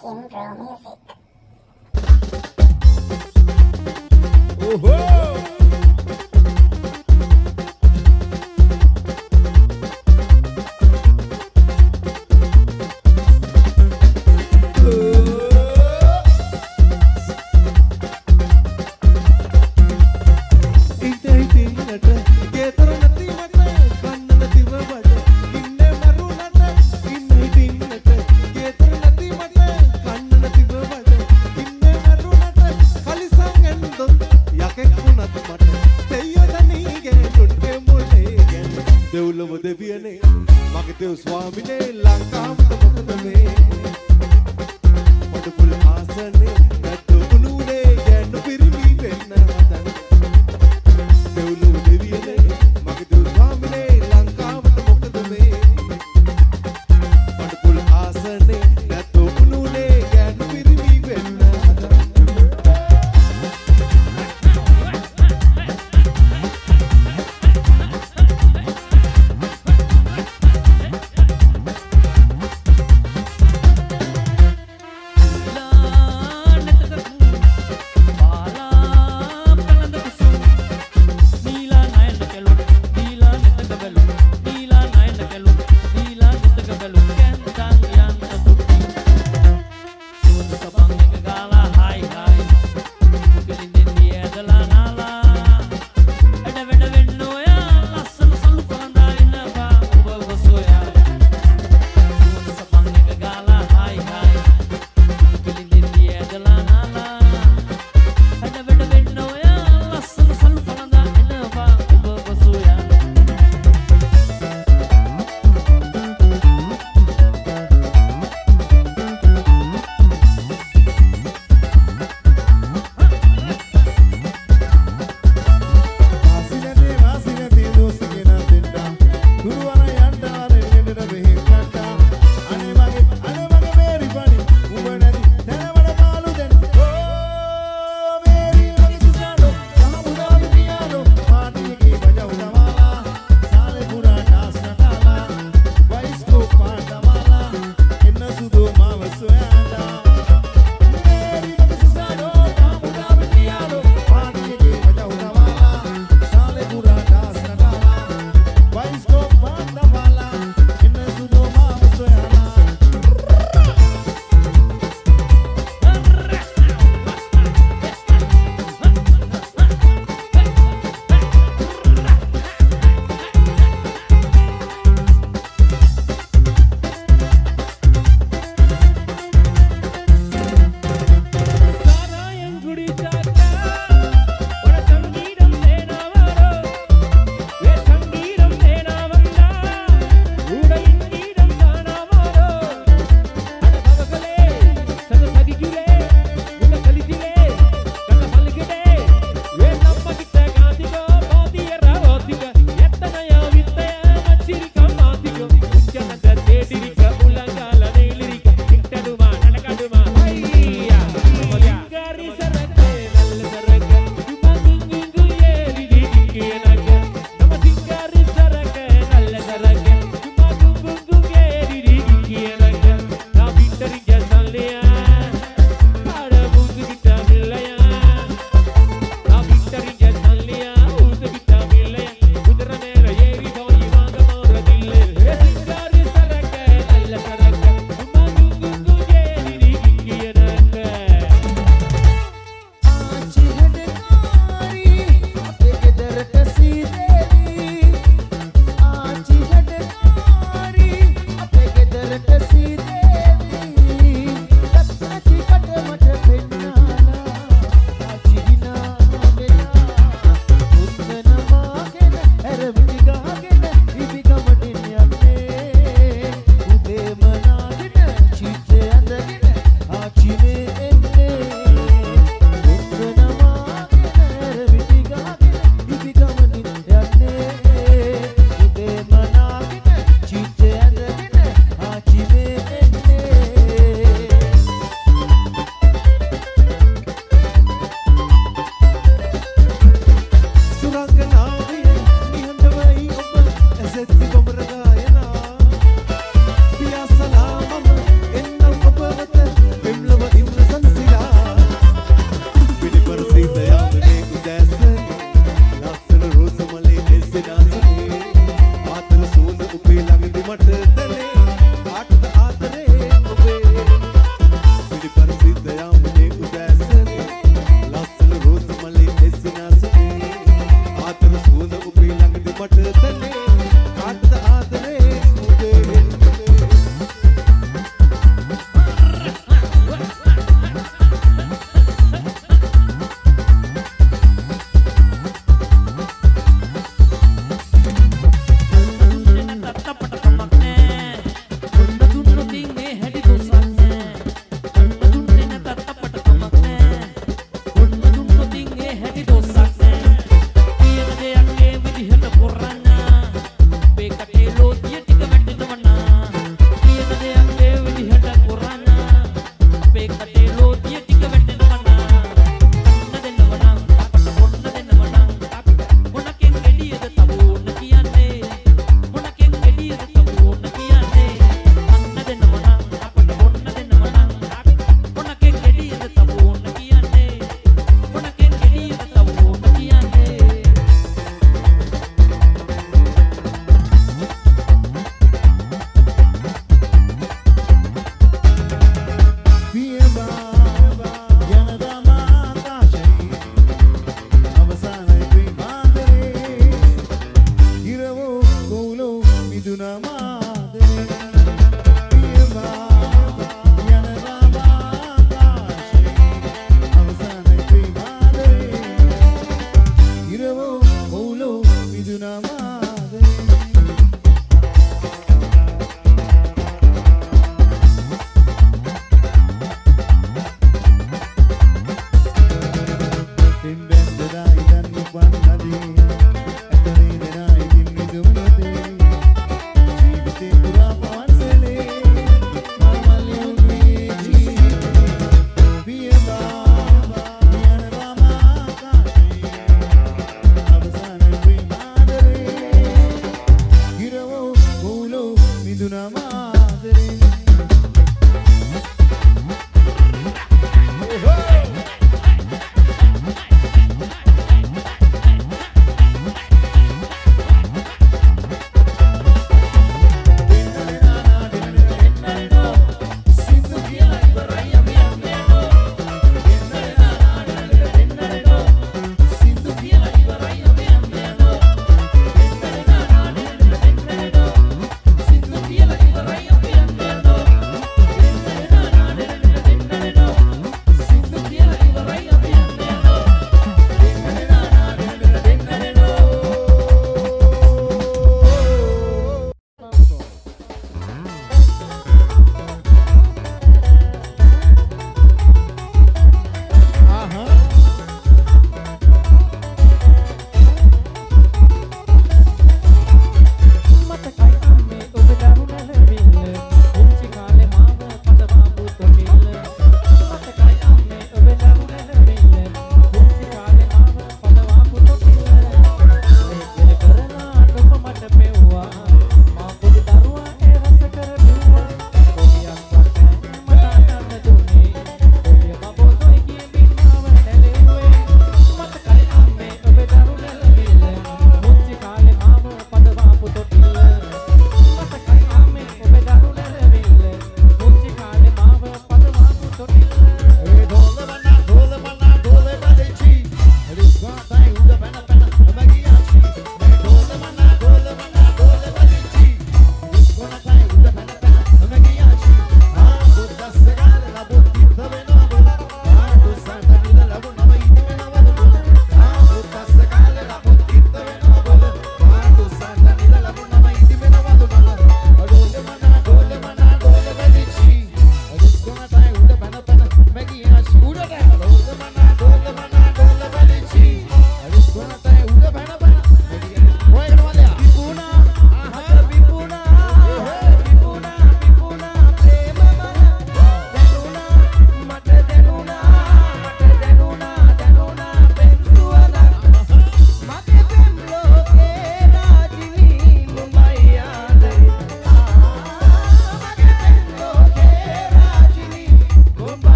Kim Bro Music.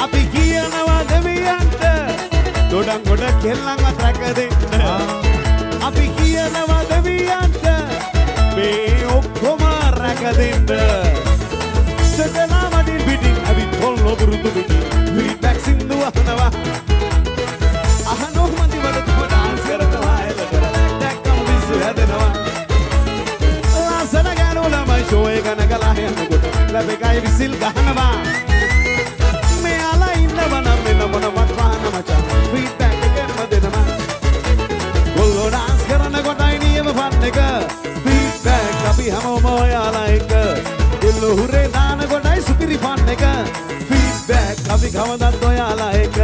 අපි கூட கேளாங்க தரக்கது අපි කියනවද වියන්ට මේ ඔක්කොම රකදෙන්න සදලා වඩින් පිටින් අපි තොල්ලෝ වරුදු පිටින් feedback සින්දු අහනවා අහනෝ මදි වලට dance කරනවා එලකට දැක්කම විශ්ව හැදෙනවා ආසන ගානෝලමයි show එක නගලා යනකොට ලැබෙකයි විසිල් ගහනවා මේ අලා ඉන්නවා නම් වෙන මොනවත් වහන්න මචං feedback එකම දෙනවා ඔල්ලෝ dance කරනකොටයි නියම fun එක feedback අපි හැමෝම ඔයාලා එක ඔල්ලෝ හුරේ දානකොටයි සුපිරි fun එක feedback අපි ගමනත් ඔයාලා එක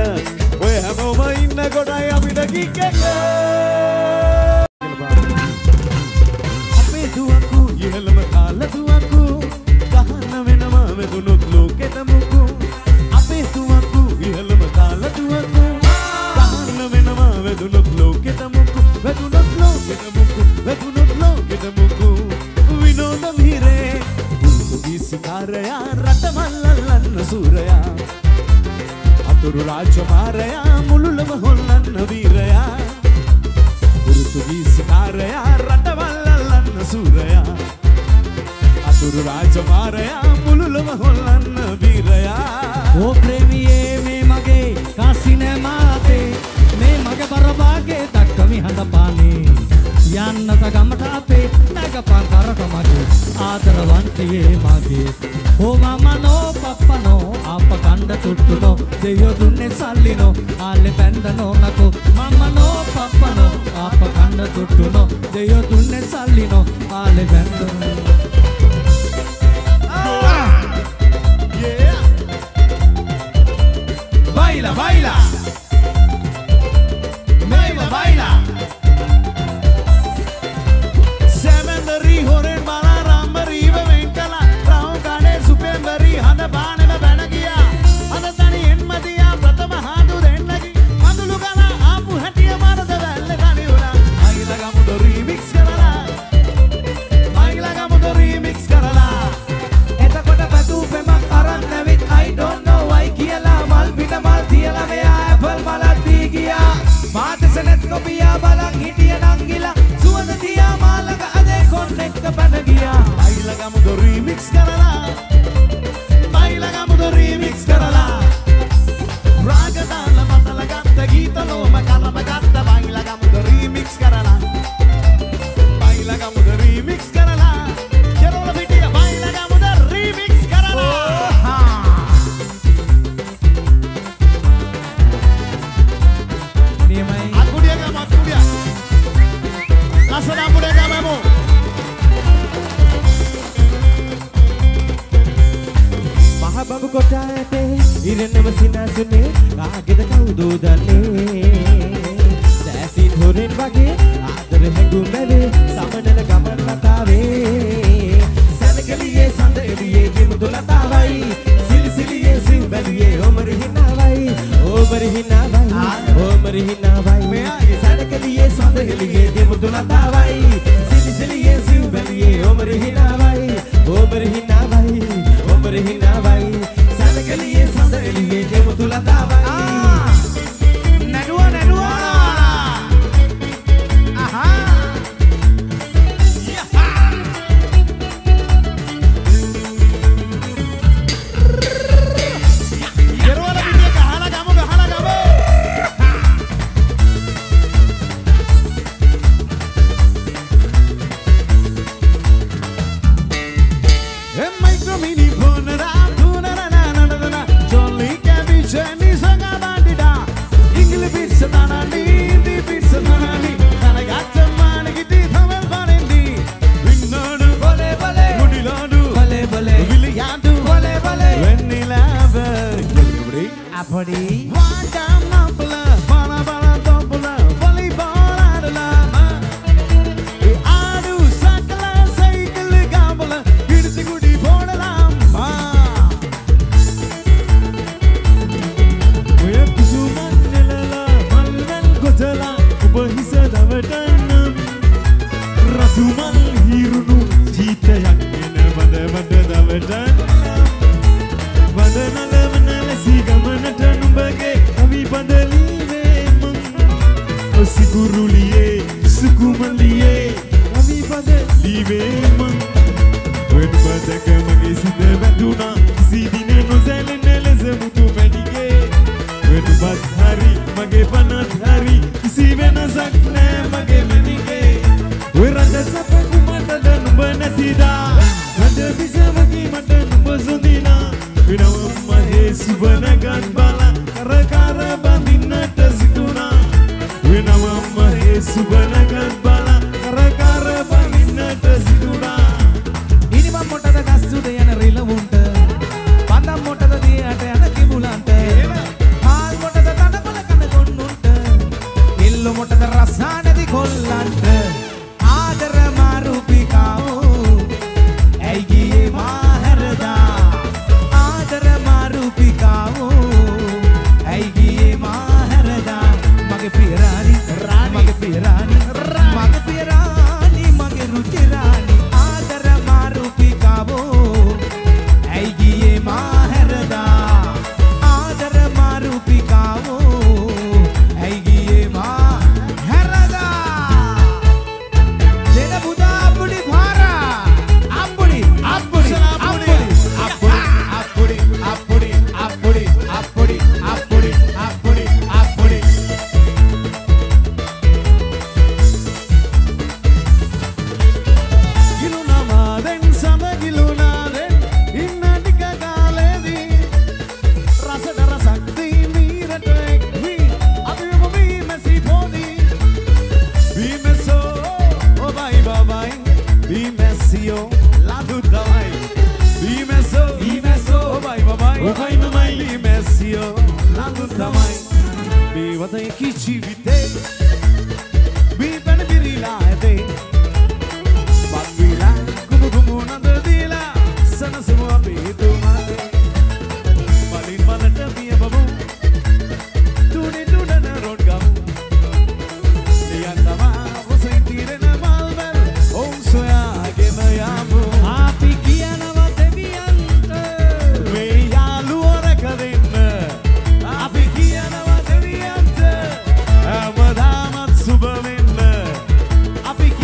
ඔය හැමෝම ඉන්නකොටයි අපිට කික් එක අපේ දුවකු ඉහළම කාල දුවකු ගහන්න වෙනවා වැදුනොත් ලෝකෙට මුකු අපේ දුවකු ඉහළම කාල දුවකු ගහන්න වෙනවා වැදුනොත් ලෝකෙට මුකු වැදුනොත් ලෝකෙට මුකු වැදුනොත් ලෝකෙට මුකු විනෝදම් හිරේ ගීතකාරයා රටමල්ලන්න සූරයා අතුරු රාජමාරයා මුළුලම හොල්ලන්න වීරයා ගීතකාරයා රටමල්ලන්න සූරයා අතුරු රාජමාරයා මුළුලම හොල්ලන්න වීරයා ඕ ප්‍රේමියේ මේ මගේ කසිනමාතේ මේ මගේ පරබාගේ දක්කමි හඳපානේ යන්නත ගමට අපේ නැගපන් කරක මගේ ආදරවන්තියේ මගේ ඕ මමනෝ පප්පනෝ අප කණ්ඩ තුට්ටුනෝ දෙයෝ දුන්නේ සල්ලිනෝ ආල්ලේ බැන්දනෝ නකෝ මමනෝ පප්පනෝ අප කණ්ඩ තුට්ටුනෝ දෙයෝ දුන්නේ සල්ලිනෝ ආල්ලේ බැන්දනෝ Badana lavana lasi gamana tanu bage ami badali مگه بنادری کسی به نزد نه مگه منی که ویرانه سپک مادن بناتی دا نده بیزه مگه مادن بزودی نا بینام ماهی سبنگان بالا رکار باندی نتزیکونا بینام ماهی سبنگان بالا رکار باندی نتزیکونا اینی با موتاد کاسود یان ریلا وند بادا موتاد دی آت یان کی بولانت حال موتاد دادا بالا کنه گوندوند ایلو موتاد رسانه دی گولانت آدر مارو پیکاو ایگی ماهردا آدر مارو پیکاو ایگی ماهردا مگه پیرانی رانی مگه پیرانی مگه پیرانی مگه روچرانی Africa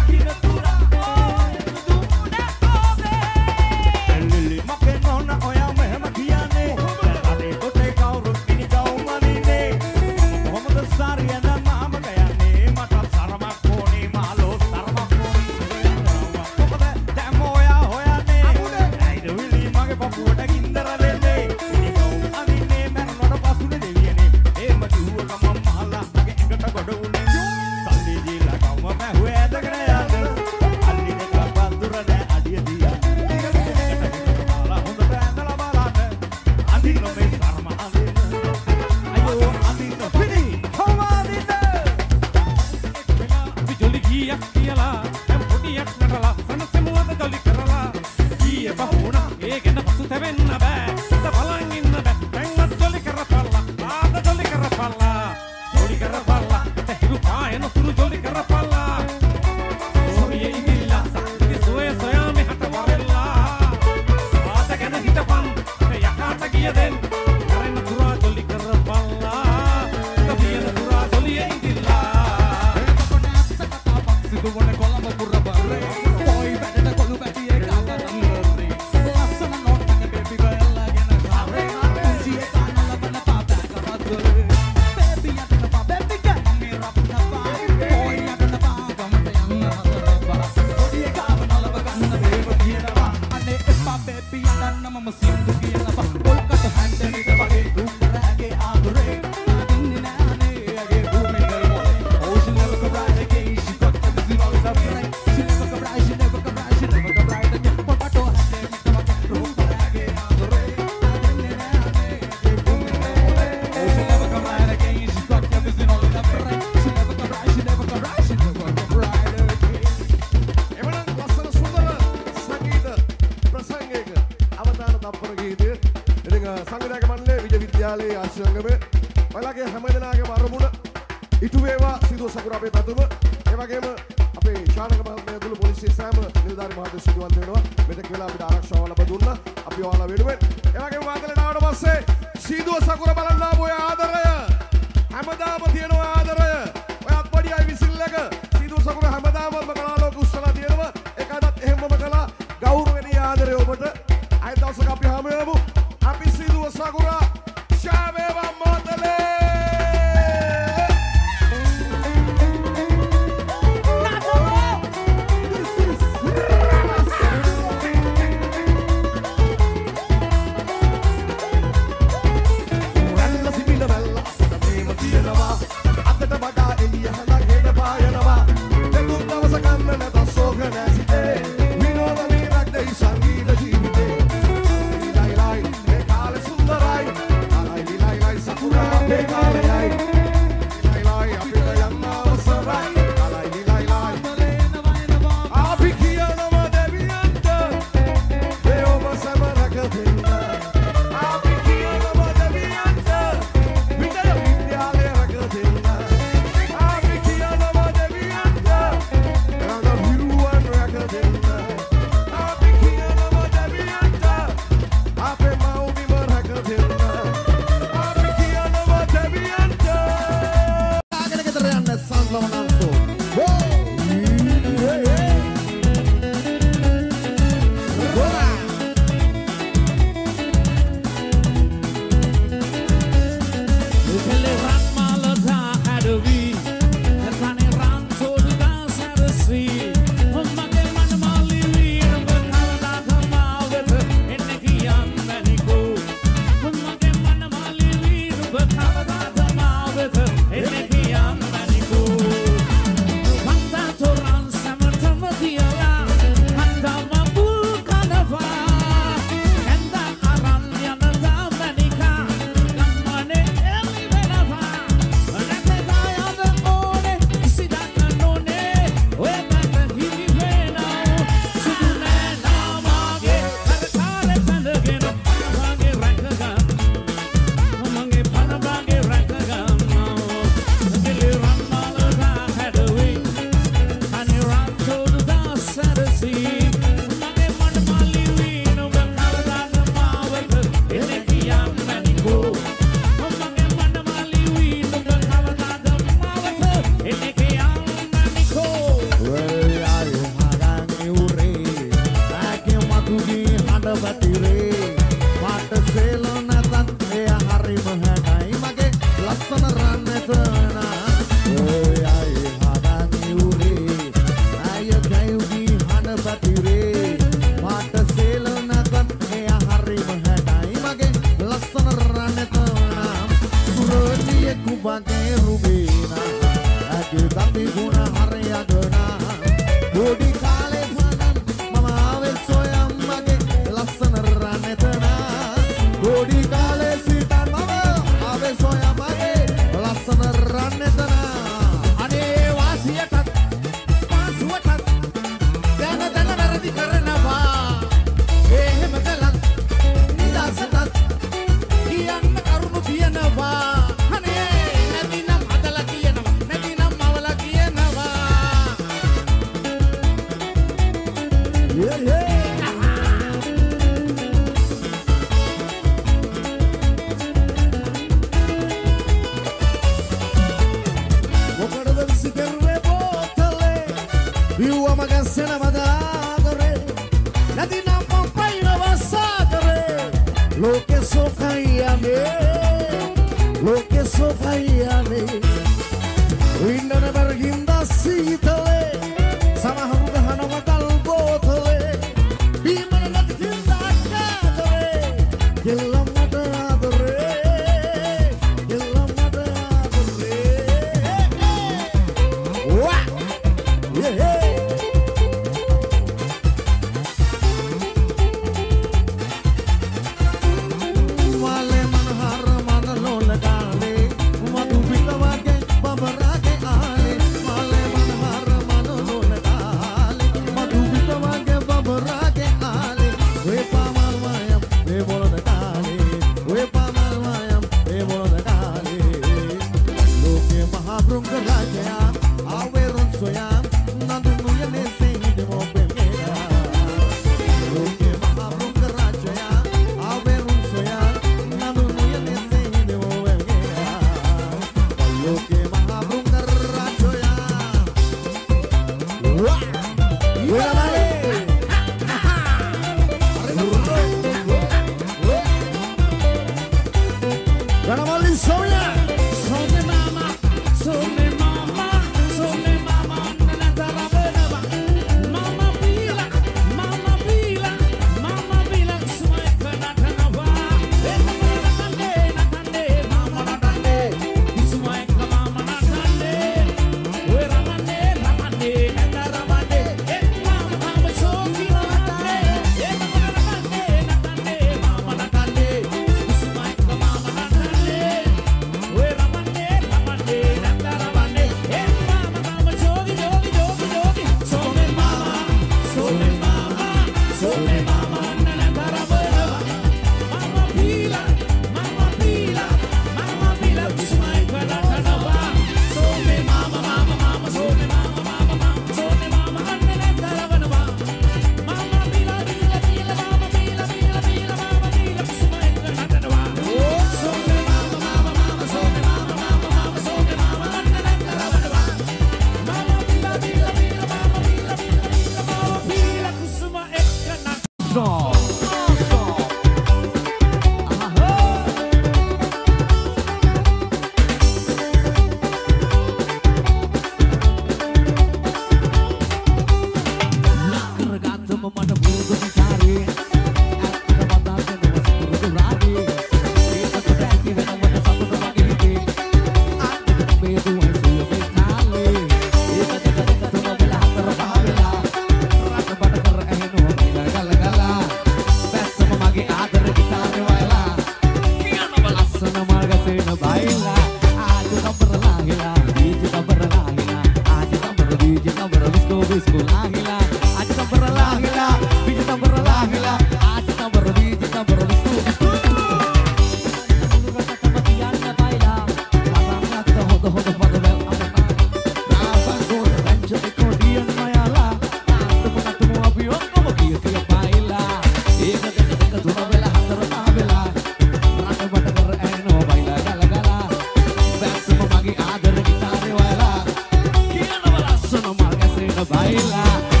Baila.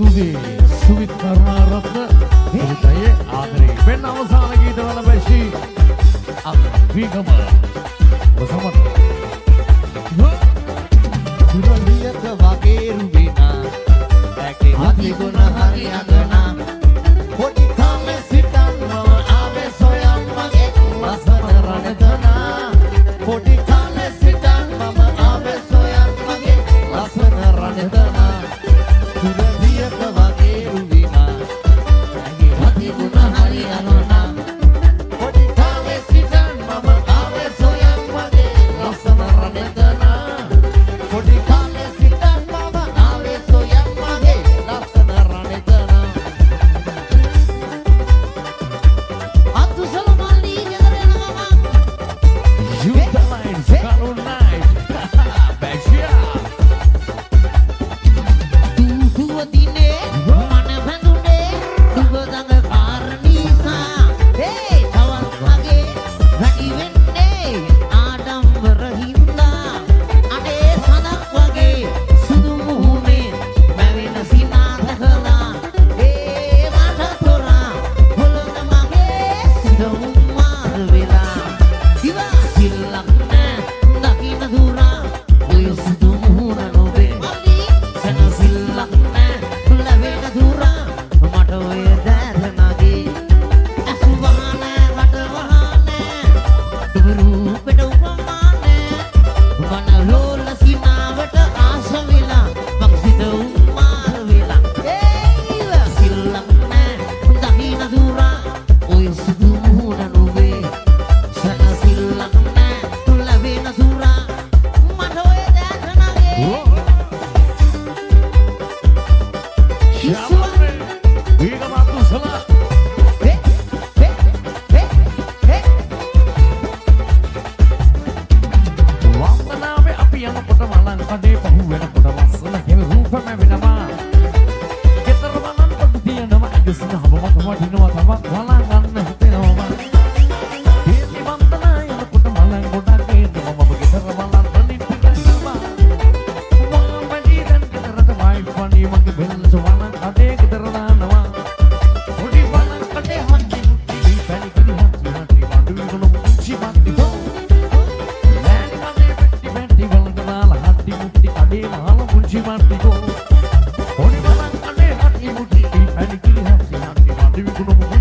سودي سويت كارما ربنا هداية آخرين بيننا وصلنا كده ولا بشي أبغي كمان وصلنا سودية تواكير بينا لكن هذي كنا هني أنا ودي كمان سيدان ما أبي سويان ما كماسنا رندنا ودي كمان سيدان ما أبي سويان ما كماسنا رندنا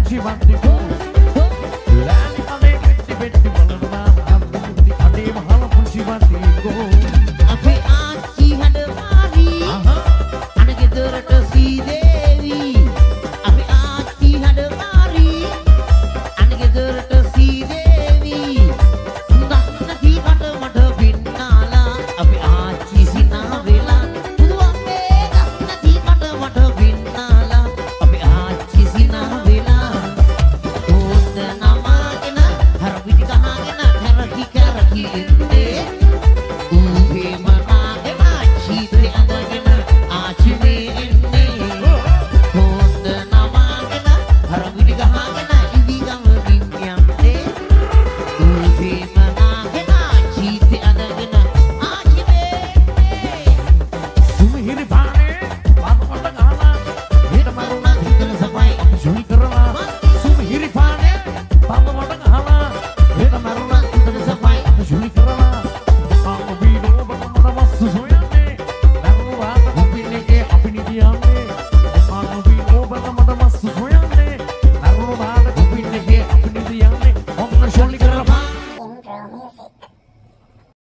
She wants to go.